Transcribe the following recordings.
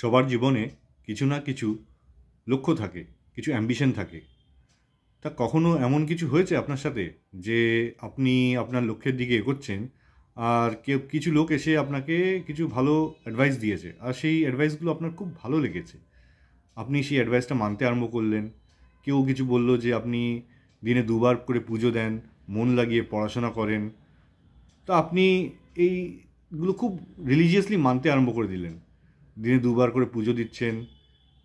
সবার জীবনে কিছু না কিছু লক্ষ্য থাকে, কিছু অ্যাম্বিশন থাকে। তা কখনো এমন কিছু হয়েছে আপনার সাথে যে আপনি আপনার লক্ষ্যের দিকে এগোচ্ছেন আর কিছু লোক এসে আপনাকে কিছু ভালো অ্যাডভাইস দিয়েছে আর সেই অ্যাডভাইসগুলো আপনার খুব ভালো লেগেছে, আপনি সেই অ্যাডভাইসটা মানতে আরম্ভ করলেন? কেউ কিছু বলল যে আপনি দিনে দুবার করে পুজো দেন, মন লাগিয়ে পড়াশোনা করেন, তা আপনি এইগুলো খুব রিলিজিয়াসলি মানতে আরম্ভ করে দিলেন, দিনে দুবার করে পুজো দিচ্ছেন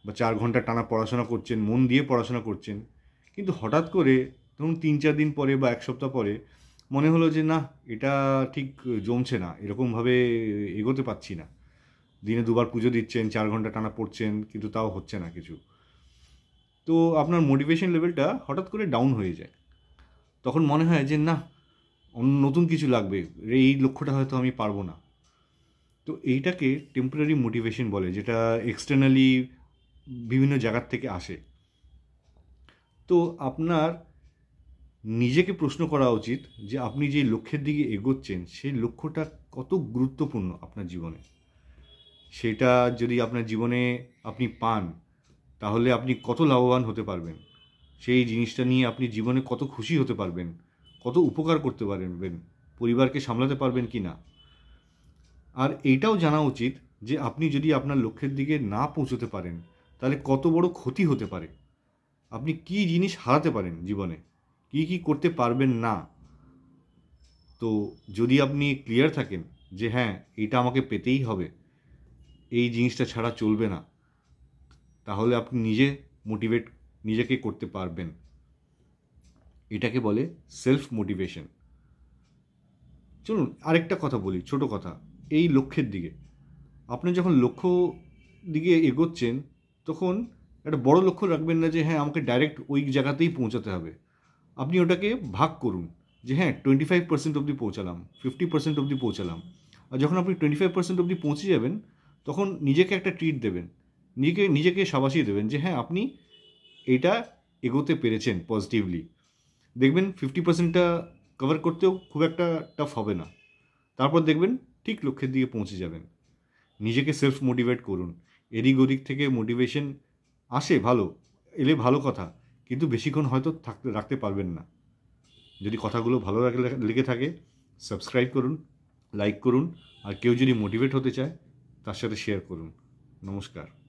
বা 4 ঘন্টা টানা পড়াশোনা করছেন, মন দিয়ে পড়াশোনা করছেন। কিন্তু হঠাৎ করে ধরুন 3-4 দিন পরে বা 1 সপ্তাহ পরে মনে হলো যে না, এটা ঠিক জমছে না, এরকমভাবে এগোতে পারছি না, দিনে দুবার পুজো দিচ্ছেন, 4 ঘন্টা টানা পড়ছেন, কিন্তু তাও হচ্ছে না কিছু। তো আপনার মোটিভেশন লেভেলটা হঠাৎ করে ডাউন হয়ে যায়। তখন মনে হয় যে না, নতুন কিছু লাগবে, এই লক্ষ্যটা হয়তো আমি পারবো না। তো এইটাকে টেম্পোরারি মোটিভেশন বলে, যেটা এক্সটার্নালি বিভিন্ন জায়গার থেকে আসে। তো আপনার নিজেকে প্রশ্ন করা উচিত যে আপনি যে লক্ষ্যের দিকে এগোচ্ছেন সেই লক্ষ্যটা কত গুরুত্বপূর্ণ আপনার জীবনে। সেটা যদি আপনার জীবনে আপনি পান তাহলে আপনি কত লাভবান হতে পারবেন, সেই জিনিসটা নিয়ে আপনি জীবনে কত খুশি হতে পারবেন, কত উপকার করতে পারবেন, পরিবারকে সামলাতে পারবেন কি না। আর এইটাও জানা উচিত যে আপনি যদি আপনার লক্ষ্যের দিকে না পৌঁছতে পারেন তাহলে কত বড় ক্ষতি হতে পারে, আপনি কি জিনিস হারাতে পারেন জীবনে, কি করতে পারবেন না। তো যদি আপনি ক্লিয়ার থাকেন যে হ্যাঁ, এটা আমাকে পেতেই হবে, এই জিনিসটা ছাড়া চলবে না, তাহলে আপনি নিজেকে করতে পারবেন। এটাকে বলে সেলফ মোটিভেশন। চলুন আরেকটা কথা বলি, ছোট কথা। এই লক্ষ্যের দিকে আপনি যখন লক্ষ্য দিকে এগোচ্ছেন তখন একটা বড় লক্ষ্য রাখবেন না যে হ্যাঁ, আমাকে ডাইরেক্ট ওই জায়গাতেই পৌঁছাতে হবে। আপনি ওটাকে ভাগ করুন যে হ্যাঁ, 25% অবধি পৌঁছালাম, 50% অবধি পৌঁছালাম। আর যখন আপনি 25% অবধি পৌঁছে যাবেন তখন নিজেকে একটা ট্রিট দেবেন, নিজেকে সাবাসী দেবেন যে হ্যাঁ, আপনি এটা এগোতে পেরেছেন পজিটিভলি। দেখবেন 50%টা কভার করতেও খুব একটা টাফ হবে না, তারপর দেখবেন ঠিক লক্ষ্যের দিকে পৌঁছে যাবেন। নিজেকে সেলফ মোটিভেট করুন। এদিক ওদিক থেকে মোটিভেশন আসে, ভালো এলে ভালো কথা, কিন্তু বেশিক্ষণ হয়তো রাখতে পারবেন না। যদি কথাগুলো ভালো লেগে থাকে সাবস্ক্রাইব করুন, লাইক করুন, আর কেউ যদি মোটিভেট হতে চায় তার সাথে শেয়ার করুন। নমস্কার।